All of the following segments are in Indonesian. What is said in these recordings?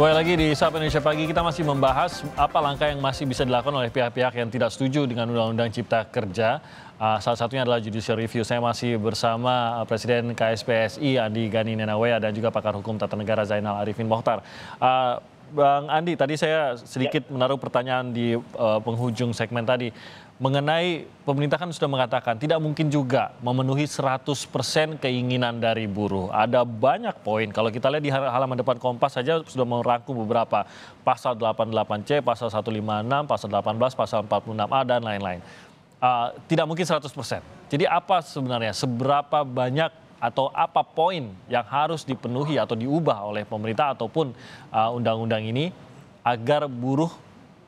Kembali lagi di Sapa Indonesia Pagi, kita masih membahas apa langkah yang masih bisa dilakukan oleh pihak-pihak yang tidak setuju dengan Undang-Undang Cipta Kerja. Salah satunya adalah judicial review. Saya masih bersama Presiden KSPSI Andi Gani Nenawea dan juga Pakar Hukum Tata Negara Zainal Arifin Mochtar. Bang Andi, tadi saya sedikit menaruh pertanyaan di penghujung segmen tadi. Mengenai pemerintah kan sudah mengatakan tidak mungkin juga memenuhi 100% keinginan dari buruh. Ada banyak poin. Kalau kita lihat di halaman depan Kompas saja sudah merangkum beberapa. Pasal 88C, pasal 156, pasal 18, pasal 46A, dan lain-lain. Tidak mungkin 100%. Jadi apa sebenarnya? Seberapa banyak atau apa poin yang harus dipenuhi atau diubah oleh pemerintah ataupun undang-undang ini agar buruh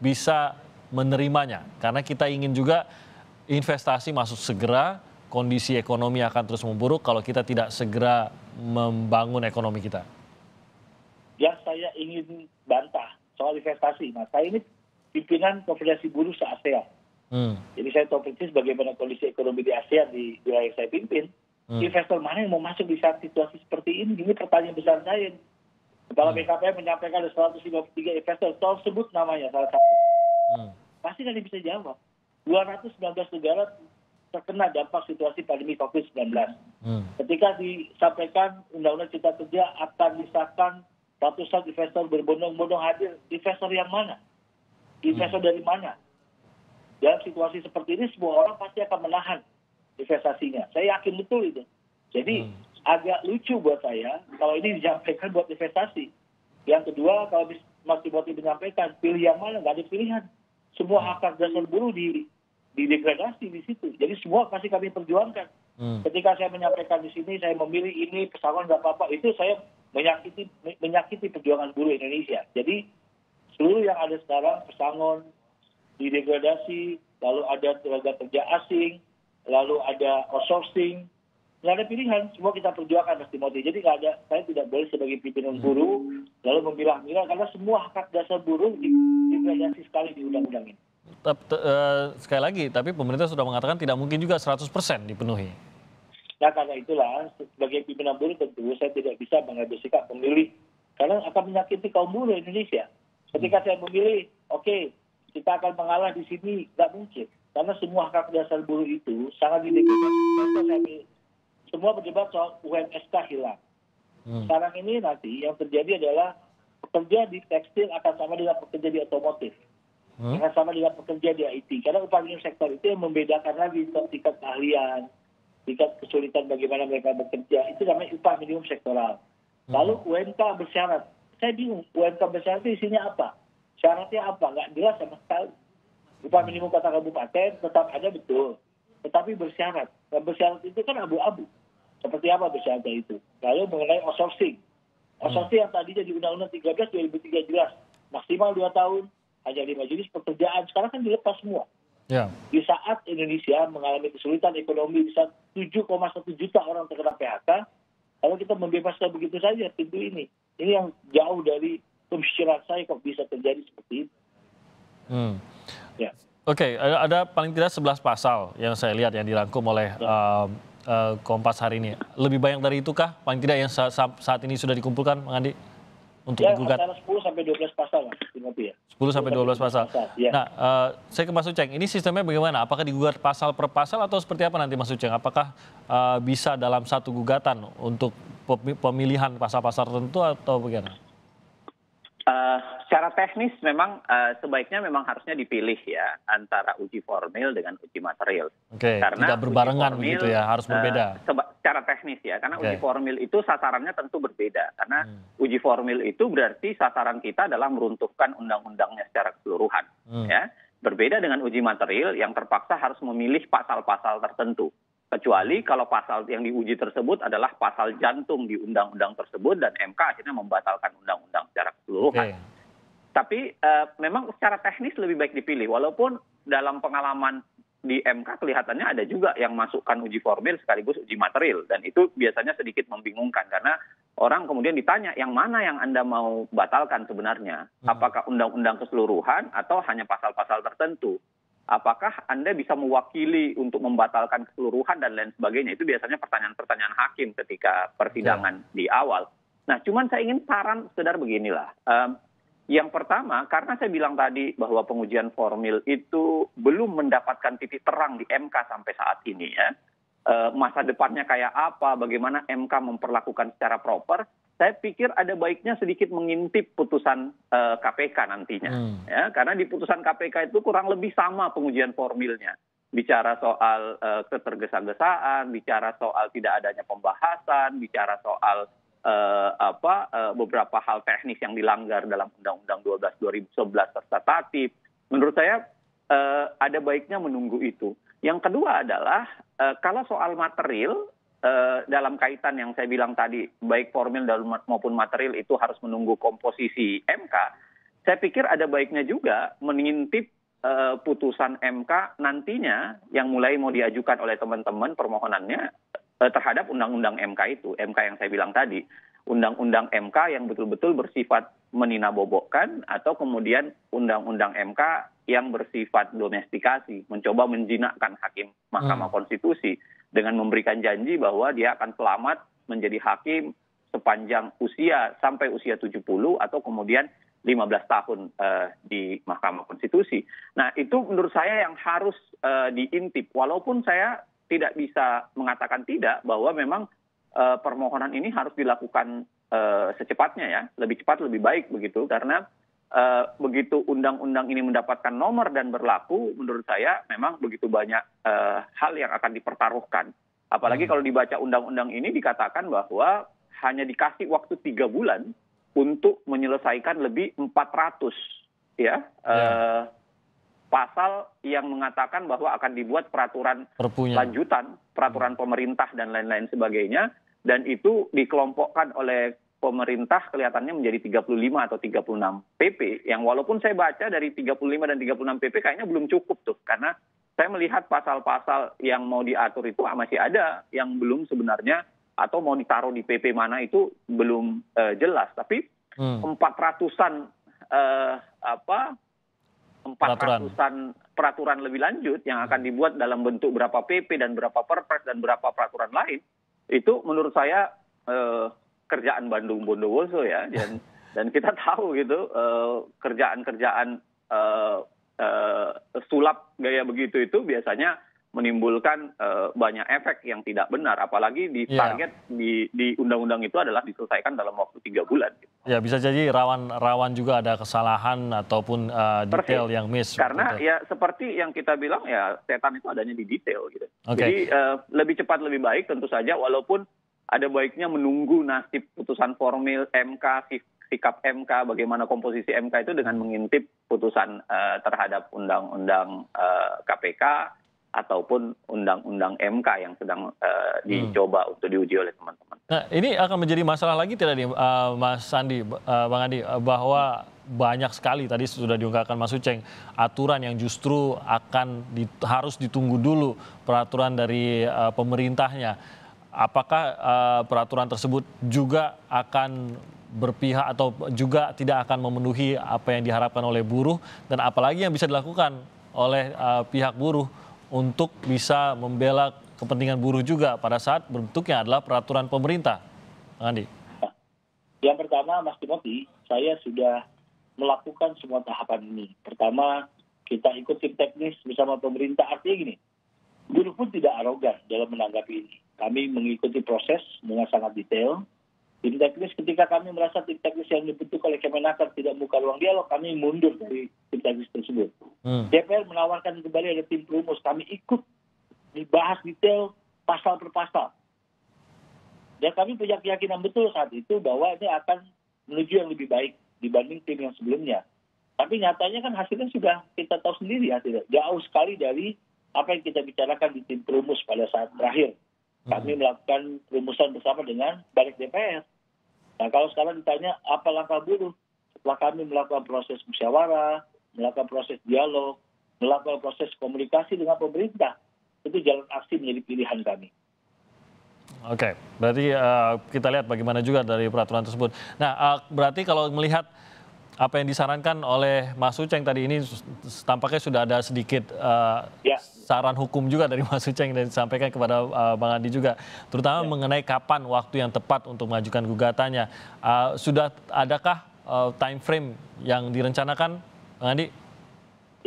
bisa menerimanya, karena kita ingin juga investasi masuk segera, kondisi ekonomi akan terus memburuk kalau kita tidak segera membangun ekonomi kita. Ya, saya ingin bantah soal investasi. Nah, saya ini pimpinan konfederasi buruh se-ASEAN. Jadi saya tahu persis bagaimana kondisi ekonomi di ASEAN di wilayah yang saya pimpin. Investor mana yang mau masuk di saat situasi seperti ini? Ini pertanyaan besar saya. Kepala BKPM menyampaikan ada 153 investor, tolong sebut namanya salah satu. Pasti nanti bisa jawab. 219 negara terkena dampak situasi pandemi COVID-19. Ketika disampaikan Undang-Undang Cipta Kerja akan disahkan, ratusan investor berbondong-bondong hadir. Investor yang mana? Investor dari mana? Dalam situasi seperti ini semua orang pasti akan menahan investasinya. Saya yakin betul itu. Jadi agak lucu buat saya kalau ini disampaikan buat investasi. Yang kedua, kalau Mas Diboti menyampaikan, pilih yang mana? Nggak ada pilihan. Semua hak dasar buruh didegradasi di situ. Jadi semua pasti kami perjuangkan. Ketika saya menyampaikan di sini, saya memilih ini, pesangon nggak apa-apa. Itu saya menyakiti perjuangan buruh Indonesia. Jadi seluruh yang ada sekarang, pesangon, didegradasi, lalu ada tenaga kerja asing, lalu ada outsourcing. Nggak ada pilihan, semua kita perjuangkan Mas Timothy. Jadi nggak ada, saya tidak boleh sebagai pimpinan buruh lalu memilah-milah karena semua hak dasar buruh didegradasi sekali di undang-undang ini. Sekali lagi, tapi pemerintah sudah mengatakan tidak mungkin juga 100% dipenuhi. Nah, karena itulah sebagai pimpinan buruh tentu saya tidak bisa mengambil sikap memilih karena akan menyakiti kaum buruh Indonesia. Ketika saya memilih, oke, kita akan mengalah di sini, nggak mungkin karena semua hak dasar buruh itu sangat didegradasi. Semua berdebat soal UMSK hilang. Sekarang ini nanti yang terjadi adalah pekerja di tekstil akan sama dengan pekerja di otomotif. Akan sama dengan pekerja di IT. Karena upah minimum sektor itu yang membedakan lagi tingkat keahlian, tingkat kesulitan bagaimana mereka bekerja. Itu namanya upah minimum sektoral. Lalu UMK bersyarat. Saya bingung, UMK bersyarat itu isinya apa? Syaratnya apa? Nggak jelas sama sekali. Upah minimum kota kabupaten tetap ada betul. Tetapi bersyarat. Nah, bersyarat itu kan abu-abu. Seperti apa bersyarat itu? Lalu mengenai outsourcing. Outsourcing yang tadinya di Undang-Undang 13 2013 maksimal 2 tahun, hanya 5 jenis pekerjaan. Sekarang kan dilepas semua. Di saat Indonesia mengalami kesulitan ekonomi, di saat 7,1 juta orang terkena PHK, kalau kita membebaskan begitu saja pintu ini. Ini yang jauh dari pemikiran saya kok bisa terjadi seperti itu. Ya. Oke, ada paling tidak 11 pasal yang saya lihat yang dirangkum oleh Kompas hari ini. Lebih banyak dari itu kah? Paling tidak yang saat ini sudah dikumpulkan, Bang Andi? Untuk digugat. Antara 10 sampai 12 pasal, Mas. 10 sampai 12 pasal. Ya. Nah, saya ke Mas Uceng, ini sistemnya bagaimana? Apakah digugat pasal per pasal atau seperti apa nanti Mas Uceng? Apakah bisa dalam satu gugatan untuk pemilihan pasal-pasal tertentu atau bagaimana? Secara teknis memang sebaiknya memang harusnya dipilih ya antara uji formil dengan uji material. Karena tidak berbarengan formil, begitu ya, harus berbeda. Secara teknis ya, karena uji formil itu sasarannya tentu berbeda. Karena uji formil itu berarti sasaran kita dalam meruntuhkan undang-undangnya secara keseluruhan. Ya, berbeda dengan uji material yang terpaksa harus memilih pasal-pasal tertentu. Kecuali kalau pasal yang diuji tersebut adalah pasal jantung di undang-undang tersebut dan MK akhirnya membatalkan undang-undang secara keseluruhan. Tapi memang secara teknis lebih baik dipilih. Walaupun dalam pengalaman di MK kelihatannya ada juga yang masukkan uji formil sekaligus uji material. Dan itu biasanya sedikit membingungkan karena orang kemudian ditanya yang mana yang Anda mau batalkan sebenarnya. Apakah undang-undang keseluruhan atau hanya pasal-pasal tertentu? Apakah Anda bisa mewakili untuk membatalkan keseluruhan dan lain sebagainya? Itu biasanya pertanyaan-pertanyaan hakim ketika persidangan di awal. Nah, cuman saya ingin saran sekedar beginilah. Yang pertama, karena saya bilang tadi bahwa pengujian formil itu belum mendapatkan titik terang di MK sampai saat ini ya. Masa depannya kayak apa, bagaimana MK memperlakukan secara proper, saya pikir ada baiknya sedikit mengintip putusan KPK nantinya. Ya, karena di putusan KPK itu kurang lebih sama pengujian formilnya. Bicara soal ketergesa-gesaan, bicara soal tidak adanya pembahasan, bicara soal beberapa hal teknis yang dilanggar dalam Undang-Undang 12/2011 serta tatib. Menurut saya ada baiknya menunggu itu. Yang kedua adalah kalau soal material dalam kaitan yang saya bilang tadi, baik formil maupun material itu harus menunggu komposisi MK. Saya pikir ada baiknya juga mengintip putusan MK nantinya yang mulai mau diajukan oleh teman-teman permohonannya terhadap undang-undang MK itu, MK yang saya bilang tadi, undang-undang MK yang betul-betul bersifat meninabobokan atau kemudian undang-undang MK yang bersifat domestikasi, mencoba menjinakkan hakim Mahkamah Konstitusi dengan memberikan janji bahwa dia akan selamat menjadi hakim sepanjang usia sampai usia 70 atau kemudian 15 tahun di Mahkamah Konstitusi. Nah, itu menurut saya yang harus diintip. Walaupun saya tidak bisa mengatakan tidak bahwa memang permohonan ini harus dilakukan secepatnya ya. Lebih cepat lebih baik begitu. Karena begitu undang-undang ini mendapatkan nomor dan berlaku, menurut saya memang begitu banyak hal yang akan dipertaruhkan. Apalagi kalau dibaca undang-undang ini dikatakan bahwa hanya dikasih waktu 3 bulan untuk menyelesaikan lebih 400 ya, pasal yang mengatakan bahwa akan dibuat peraturan lanjutan, peraturan pemerintah dan lain-lain sebagainya, dan itu dikelompokkan oleh pemerintah kelihatannya menjadi 35 atau 36 PP, yang walaupun saya baca dari 35 dan 36 PP kayaknya belum cukup tuh, karena saya melihat pasal-pasal yang mau diatur itu masih ada yang belum sebenarnya atau mau ditaruh di PP mana itu belum jelas, tapi 400-an peraturan lebih lanjut yang akan dibuat dalam bentuk berapa PP dan berapa perpres dan berapa peraturan lain itu menurut saya kerjaan Bandung Bondowoso ya, dan kita tahu gitu kerjaan sulap gaya begitu itu biasanya menimbulkan banyak efek yang tidak benar, apalagi di target di undang-undang itu adalah diselesaikan dalam waktu 3 bulan. Ya, bisa jadi rawan juga ada kesalahan ataupun detail yang miss. Karena ya seperti yang kita bilang ya, setan itu adanya di detail gitu. Jadi lebih cepat lebih baik tentu saja, walaupun ada baiknya menunggu nasib putusan formil MK, sikap MK, bagaimana komposisi MK itu dengan mengintip putusan terhadap undang-undang KPK ataupun undang-undang MK yang sedang dicoba untuk diuji oleh teman-teman. Nah, ini akan menjadi masalah lagi tidak nih, Mas Andi, Bang Andi, bahwa banyak sekali tadi sudah diungkapkan Mas Uceng, aturan yang justru akan harus ditunggu dulu peraturan dari pemerintahnya. Apakah peraturan tersebut juga akan berpihak atau juga tidak akan memenuhi apa yang diharapkan oleh buruh, dan apalagi yang bisa dilakukan oleh pihak buruh untuk bisa membela kepentingan buruh juga pada saat bentuknya adalah peraturan pemerintah, Bang Andi? Yang pertama, Mas Timothy, saya sudah melakukan semua tahapan ini. Pertama, kita ikut tim teknis bersama pemerintah. Artinya gini, buruh pun tidak arogan dalam menanggapi ini. Kami mengikuti proses dengan sangat detail. Tim teknis, ketika kami merasa tim teknis yang dibentuk oleh Kemenaker tidak membuka ruang dialog, kami mundur dari tim teknis tersebut. DPR menawarkan kembali ada tim perumus, kami ikut dibahas detail pasal per pasal. Dan kami punya keyakinan betul saat itu bahwa ini akan menuju yang lebih baik dibanding tim yang sebelumnya. Tapi nyatanya kan hasilnya sudah kita tahu sendiri hasilnya. Jauh sekali dari apa yang kita bicarakan di tim perumus pada saat terakhir. Kami melakukan rumusan bersama dengan balik DPR. Nah, kalau sekarang ditanya apa langkah buruh setelah kami melakukan proses musyawarah, melakukan proses dialog, melakukan proses komunikasi dengan pemerintah, itu jalan aksi menjadi pilihan kami. Oke, berarti kita lihat bagaimana juga dari peraturan tersebut. Nah, berarti kalau melihat apa yang disarankan oleh Mas Uceng tadi ini, tampaknya sudah ada sedikit saran hukum juga dari Mas Uceng dan disampaikan kepada Bang Andi juga, terutama mengenai kapan waktu yang tepat untuk mengajukan gugatannya. Sudah adakah time frame yang direncanakan, Bang Andi?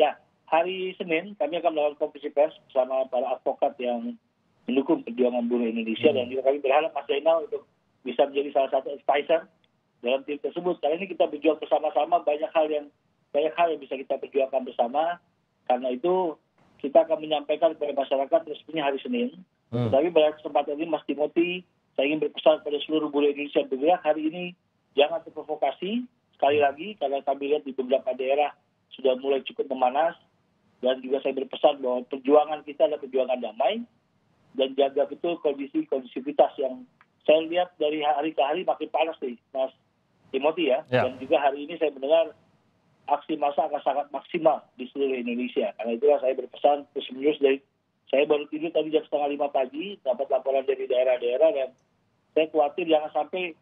Ya, hari Senin kami akan melakukan konferensi pers bersama para advokat yang mendukung perjuangan buruh Indonesia, dan juga kami berharap Mas Zainal untuk bisa menjadi salah satu advisor dalam tim tersebut. Karena ini kita berjuang bersama-sama, banyak hal yang bisa kita perjuangkan bersama. Karena itu kita akan menyampaikan kepada masyarakat resminya hari Senin. Tapi pada kesempatan ini Mas Timothy, saya ingin berpesan kepada seluruh buruh Indonesia bergerak hari ini, jangan terprovokasi sekali lagi, karena kami lihat di beberapa daerah sudah mulai cukup memanas. Dan juga saya berpesan bahwa perjuangan kita adalah perjuangan damai, dan jaga betul kondisi kondusivitas yang saya lihat dari hari ke hari makin panas nih, Mas Timothy ya. Dan juga hari ini saya mendengar aksi massa akan sangat maksimal di seluruh Indonesia. Karena itulah saya berpesan terus-menerus dari, saya baru tidur tadi jam 4:30 pagi, dapat laporan dari daerah-daerah, dan saya khawatir jangan sampai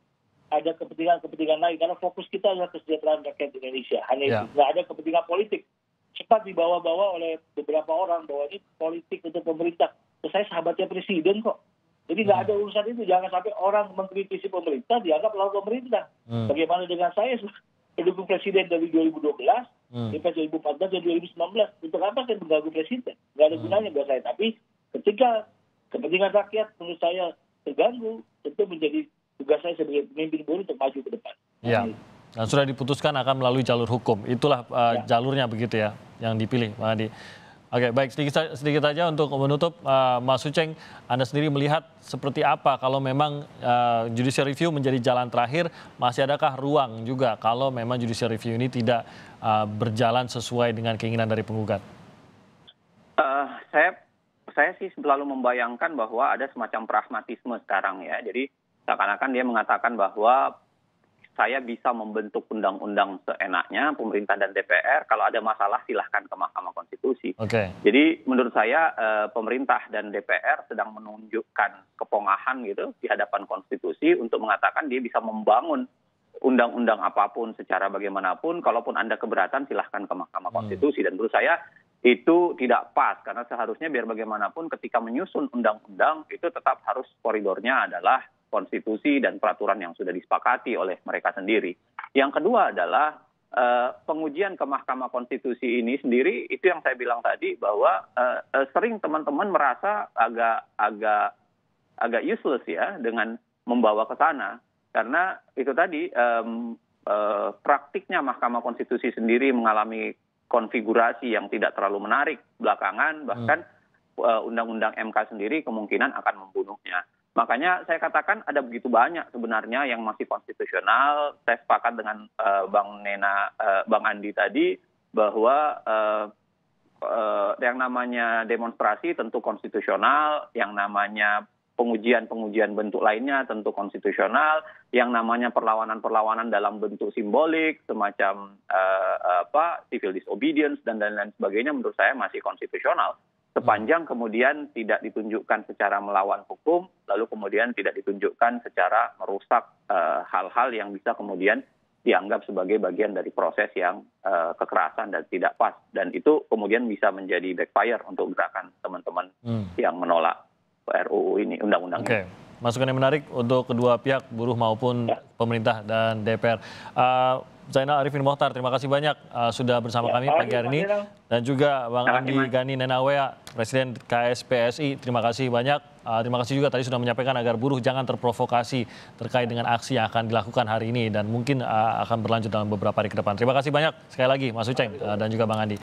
ada kepentingan lain. Karena fokus kita adalah kesejahteraan rakyat Indonesia. Hanya itu, nggak ada kepentingan politik. Cepat dibawa-bawa oleh beberapa orang bahwa ini politik untuk pemerintah. Saya sahabatnya presiden kok. Jadi nggak ada urusan itu. Jangan sampai orang mengkritisi pemerintah dianggap lawan pemerintah. Bagaimana dengan saya? Pendukung presiden dari 2012, sampai 2014 dan 2019. Untuk apa saya mengganggu presiden? Nggak ada gunanya buat saya. Tapi ketika kepentingan rakyat menurut saya terganggu, tentu menjadi tugas saya sebagai pemimpin buruh untuk maju ke depan. Ya. Nah, sudah diputuskan akan melalui jalur hukum. Itulah jalurnya begitu ya, yang dipilih, Pak Andi. Oke, baik, sedikit aja untuk menutup, Mas Uceng, Anda sendiri melihat seperti apa kalau memang judicial review menjadi jalan terakhir, masih adakah ruang juga kalau memang judicial review ini tidak berjalan sesuai dengan keinginan dari penggugat? Saya sih selalu membayangkan bahwa ada semacam pragmatisme sekarang ya. Jadi seakan-akan dia mengatakan bahwa saya bisa membentuk undang-undang seenaknya, pemerintah dan DPR. Kalau ada masalah silahkan ke Mahkamah Konstitusi. Jadi menurut saya pemerintah dan DPR sedang menunjukkan kepongahan gitu di hadapan Konstitusi untuk mengatakan dia bisa membangun undang-undang apapun secara bagaimanapun. Kalaupun Anda keberatan silahkan ke Mahkamah Konstitusi. Dan menurut saya itu tidak pas, karena seharusnya biar bagaimanapun ketika menyusun undang-undang itu tetap harus koridornya adalah konstitusi dan peraturan yang sudah disepakati oleh mereka sendiri. Yang kedua adalah pengujian ke Mahkamah Konstitusi ini sendiri, itu yang saya bilang tadi bahwa sering teman-teman merasa agak useless ya dengan membawa ke sana, karena itu tadi praktiknya Mahkamah Konstitusi sendiri mengalami konfigurasi yang tidak terlalu menarik belakangan, bahkan Undang-Undang MK sendiri kemungkinan akan membunuhnya. Makanya saya katakan ada begitu banyak sebenarnya yang masih konstitusional. Saya sepakat dengan Bang Andi tadi bahwa yang namanya demonstrasi tentu konstitusional, yang namanya pengujian-pengujian bentuk lainnya tentu konstitusional, yang namanya perlawanan-perlawanan dalam bentuk simbolik semacam civil disobedience dan lain-lain sebagainya menurut saya masih konstitusional. Sepanjang kemudian tidak ditunjukkan secara melawan hukum, lalu kemudian tidak ditunjukkan secara merusak hal-hal yang bisa kemudian dianggap sebagai bagian dari proses yang kekerasan dan tidak pas. Dan itu kemudian bisa menjadi backfire untuk gerakan teman-teman yang menolak RUU ini, undang-undang ini. Masukan yang menarik untuk kedua pihak, buruh maupun pemerintah dan DPR. Zainal Arifin Mochtar, terima kasih banyak sudah bersama kami pagi hari ini. Dan juga Bang Andi Gani Nenawea, Presiden KSPSI, terima kasih banyak. Terima kasih juga tadi sudah menyampaikan agar buruh jangan terprovokasi terkait dengan aksi yang akan dilakukan hari ini. Dan mungkin akan berlanjut dalam beberapa hari ke depan. Terima kasih banyak sekali lagi Mas Uceng dan juga Bang Andi.